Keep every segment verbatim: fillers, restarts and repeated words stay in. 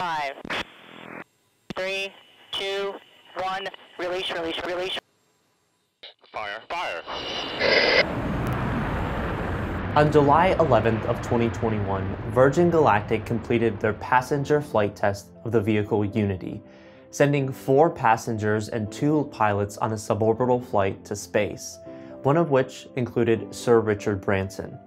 Five, three, two, one. Release, release, release. Fire, fire. On July eleventh of twenty twenty-one, Virgin Galactic completed their passenger flight test of the vehicle Unity, sending four passengers and two pilots on a suborbital flight to space, one of which included Sir Richard Branson.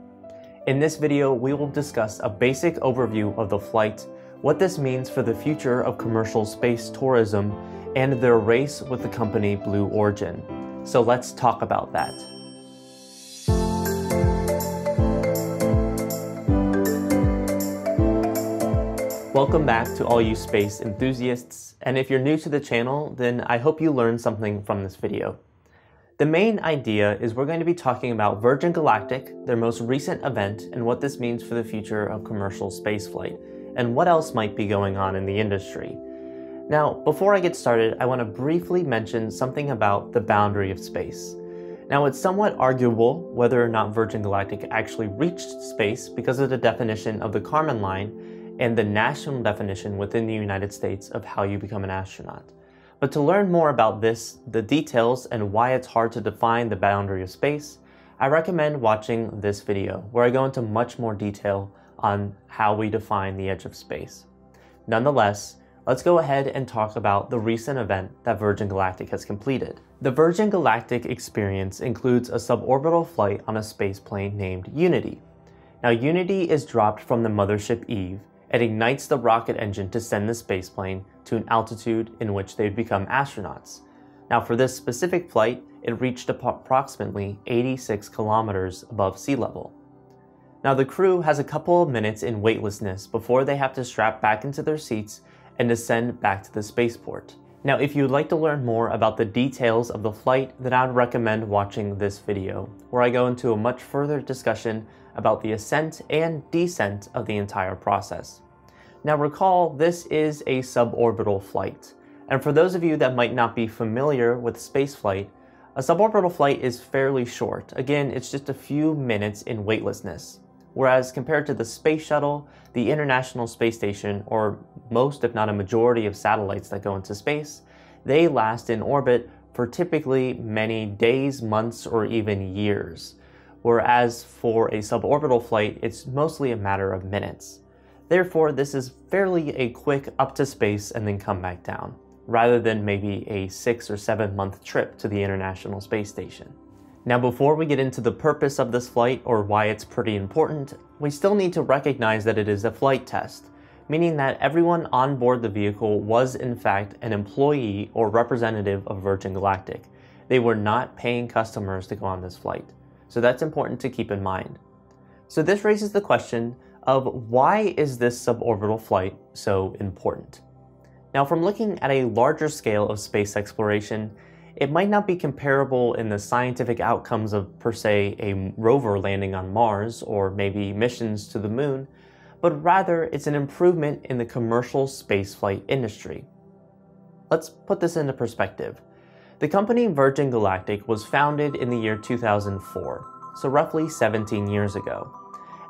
In this video, we will discuss a basic overview of the flight, what this means for the future of commercial space tourism, and their race with the company Blue Origin. So let's talk about that. Welcome back to all you space enthusiasts, and if you're new to the channel, then I hope you learned something from this video. The main idea is we're going to be talking about Virgin Galactic, their most recent event, and what this means for the future of commercial spaceflight, and what else might be going on in the industry. Now, before I get started, I want to briefly mention something about the boundary of space. Now, it's somewhat arguable whether or not Virgin Galactic actually reached space because of the definition of the Kármán line and the national definition within the United States of how you become an astronaut. But to learn more about this, the details, and why it's hard to define the boundary of space, I recommend watching this video, where I go into much more detail on how we define the edge of space. Nonetheless, let's go ahead and talk about the recent event that Virgin Galactic has completed. The Virgin Galactic experience includes a suborbital flight on a spaceplane named Unity. Now, Unity is dropped from the mothership Eve and ignites the rocket engine to send the spaceplane to an altitude in which they become astronauts. Now, for this specific flight, it reached approximately eighty-six kilometers above sea level. Now, the crew has a couple of minutes in weightlessness before they have to strap back into their seats and descend back to the spaceport. Now, if you'd like to learn more about the details of the flight, then I'd recommend watching this video, where I go into a much further discussion about the ascent and descent of the entire process. Now, recall, this is a suborbital flight. And for those of you that might not be familiar with spaceflight, a suborbital flight is fairly short. Again, it's just a few minutes in weightlessness. Whereas compared to the space shuttle, the International Space Station, or most if not a majority of satellites that go into space, they last in orbit for typically many days, months, or even years. Whereas for a suborbital flight, it's mostly a matter of minutes. Therefore, this is fairly a quick up to space and then come back down, rather than maybe a six or seven month trip to the International Space Station. Now, before we get into the purpose of this flight or why it's pretty important, we still need to recognize that it is a flight test, meaning that everyone on board the vehicle was in fact an employee or representative of Virgin Galactic. They were not paying customers to go on this flight. So that's important to keep in mind. So this raises the question of why is this suborbital flight so important? Now, from looking at a larger scale of space exploration, it might not be comparable in the scientific outcomes of, per se, a rover landing on Mars or maybe missions to the moon, but rather it's an improvement in the commercial spaceflight industry. Let's put this into perspective. The company Virgin Galactic was founded in the year two thousand four, so roughly seventeen years ago.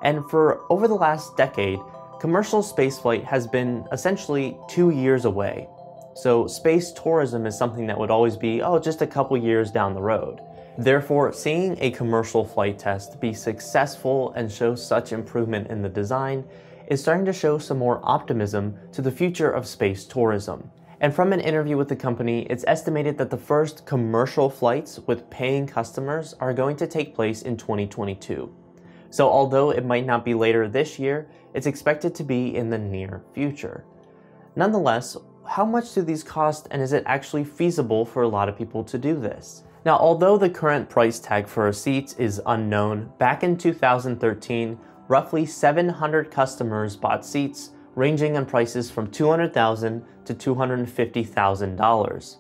And for over the last decade, commercial spaceflight has been essentially two years away. So space tourism is something that would always be, oh, just a couple years down the road. Therefore, seeing a commercial flight test be successful and show such improvement in the design is starting to show some more optimism to the future of space tourism. And from an interview with the company, it's estimated that the first commercial flights with paying customers are going to take place in twenty twenty-two. So although it might not be later this year, it's expected to be in the near future. Nonetheless, how much do these cost, and is it actually feasible for a lot of people to do this? Now, although the current price tag for a seat is unknown, back in two thousand thirteen, roughly seven hundred customers bought seats ranging in prices from two hundred thousand dollars to two hundred fifty thousand dollars.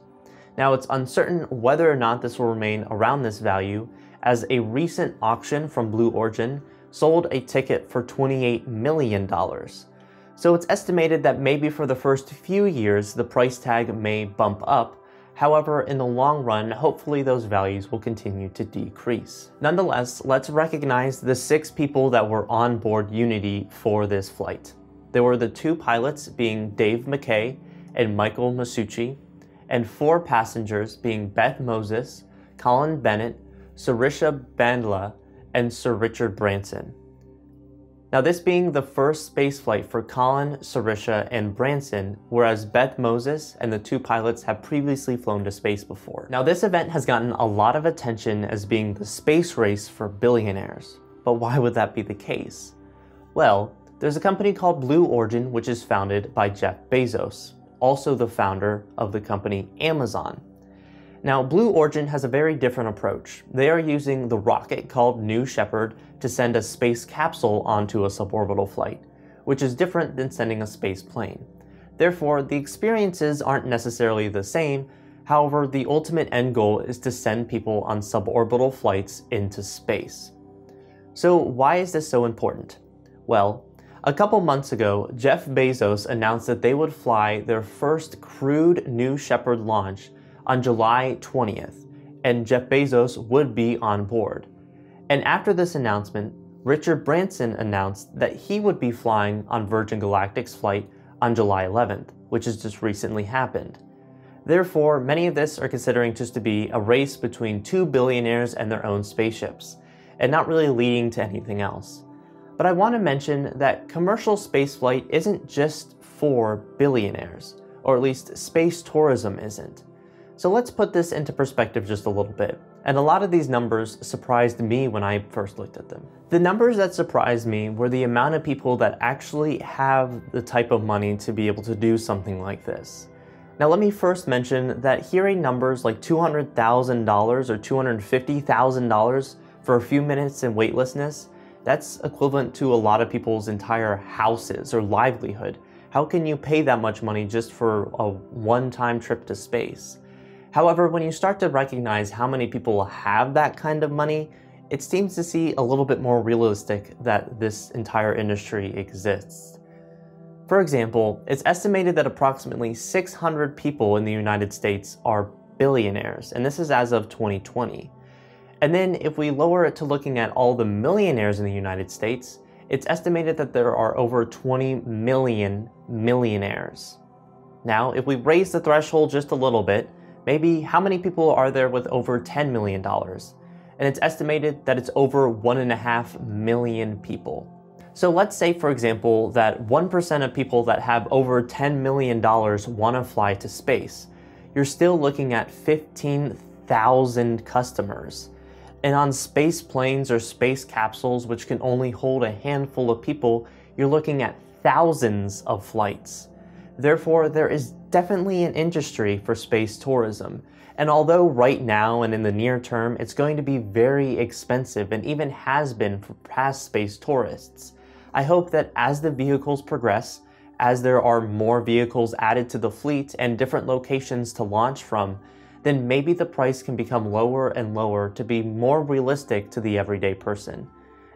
Now, it's uncertain whether or not this will remain around this value, as a recent auction from Blue Origin sold a ticket for twenty-eight million dollars. So it's estimated that maybe for the first few years, the price tag may bump up. However, in the long run, hopefully those values will continue to decrease. Nonetheless, let's recognize the six people that were on board Unity for this flight. There were the two pilots, being Dave Mackay and Michael Masucci, and four passengers, being Beth Moses, Colin Bennett, Sirisha Bandla, and Sir Richard Branson. Now, this being the first spaceflight for Colin, Sirisha, and Branson, whereas Beth Moses and the two pilots have previously flown to space before. Now, this event has gotten a lot of attention as being the space race for billionaires. But why would that be the case? Well, there's a company called Blue Origin, which is founded by Jeff Bezos, also the founder of the company Amazon. Now, Blue Origin has a very different approach. They are using the rocket called New Shepard to send a space capsule onto a suborbital flight, which is different than sending a space plane. Therefore, the experiences aren't necessarily the same. However, the ultimate end goal is to send people on suborbital flights into space. So why is this so important? Well, a couple months ago, Jeff Bezos announced that they would fly their first crewed New Shepard launch on July twentieth, and Jeff Bezos would be on board. And after this announcement, Richard Branson announced that he would be flying on Virgin Galactic's flight on July eleventh, which has just recently happened. Therefore, many of this are considering just to be a race between two billionaires and their own spaceships, and not really leading to anything else. But I want to mention that commercial spaceflight isn't just for billionaires, or at least space tourism isn't. So let's put this into perspective just a little bit, and a lot of these numbers surprised me when I first looked at them. The numbers that surprised me were the amount of people that actually have the type of money to be able to do something like this. Now let me first mention that hearing numbers like two hundred thousand dollars or two hundred fifty thousand dollars for a few minutes in weightlessness, that's equivalent to a lot of people's entire houses or livelihood. How can you pay that much money just for a one-time trip to space? However, when you start to recognize how many people have that kind of money, it seems to see a little bit more realistic that this entire industry exists. For example, it's estimated that approximately six hundred people in the United States are billionaires, and this is as of twenty twenty. And then if we lower it to looking at all the millionaires in the United States, it's estimated that there are over twenty million millionaires. Now, if we raise the threshold just a little bit, maybe how many people are there with over ten million dollars? And it's estimated that it's over one and a half million people. So let's say, for example, that one percent of people that have over ten million dollars want to fly to space. You're still looking at fifteen thousand customers. And on space planes or space capsules, which can only hold a handful of people, you're looking at thousands of flights. Therefore, there is definitely an industry for space tourism, and although right now and in the near term it's going to be very expensive and even has been for past space tourists, I hope that as the vehicles progress, as there are more vehicles added to the fleet and different locations to launch from, then maybe the price can become lower and lower to be more realistic to the everyday person.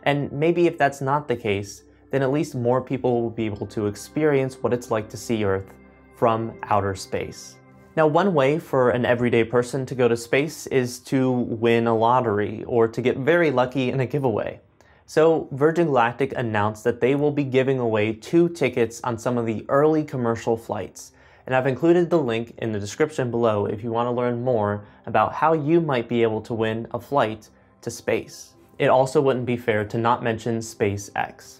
And maybe if that's not the case, then at least more people will be able to experience what it's like to see Earth from outer space. Now, one way for an everyday person to go to space is to win a lottery or to get very lucky in a giveaway. So Virgin Galactic announced that they will be giving away two tickets on some of the early commercial flights. And I've included the link in the description below if you want to learn more about how you might be able to win a flight to space. It also wouldn't be fair to not mention SpaceX.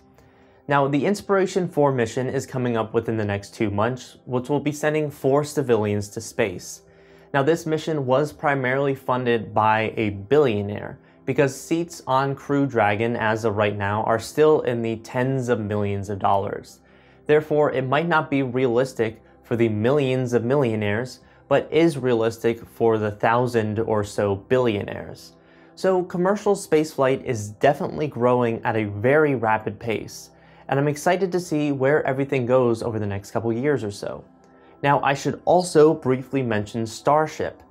Now, the Inspiration four mission is coming up within the next two months, which will be sending four civilians to space. Now, this mission was primarily funded by a billionaire because seats on Crew Dragon as of right now are still in the tens of millions of dollars. Therefore, it might not be realistic for the millions of millionaires, but is realistic for the thousand or so billionaires. So commercial spaceflight is definitely growing at a very rapid pace, and I'm excited to see where everything goes over the next couple years or so. Now, I should also briefly mention Starship.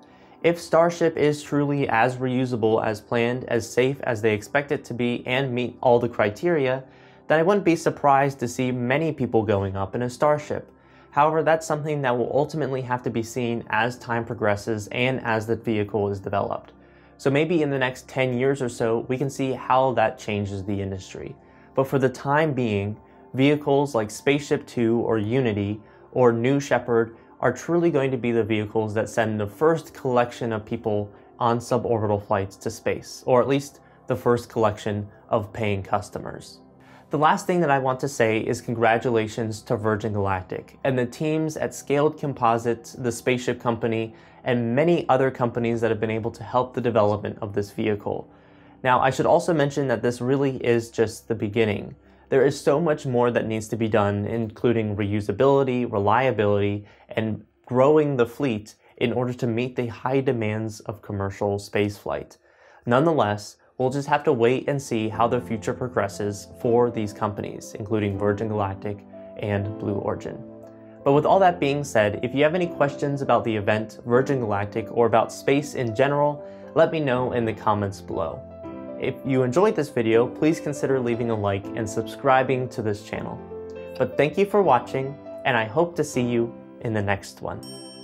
If Starship is truly as reusable as planned, as safe as they expect it to be, and meet all the criteria, then I wouldn't be surprised to see many people going up in a Starship. However, that's something that will ultimately have to be seen as time progresses and as the vehicle is developed. So maybe in the next ten years or so, we can see how that changes the industry. But for the time being, vehicles like Spaceship two or Unity or New Shepard are truly going to be the vehicles that send the first collection of people on suborbital flights to space, or at least the first collection of paying customers. The last thing that I want to say is congratulations to Virgin Galactic and the teams at Scaled Composites, the Spaceship Company, and many other companies that have been able to help the development of this vehicle. Now, I should also mention that this really is just the beginning. There is so much more that needs to be done, including reusability, reliability, and growing the fleet in order to meet the high demands of commercial spaceflight. Nonetheless, we'll just have to wait and see how the future progresses for these companies, including Virgin Galactic and Blue Origin. But with all that being said, if you have any questions about the event, Virgin Galactic, or about space in general, let me know in the comments below. If you enjoyed this video, please consider leaving a like and subscribing to this channel. But thank you for watching, and I hope to see you in the next one.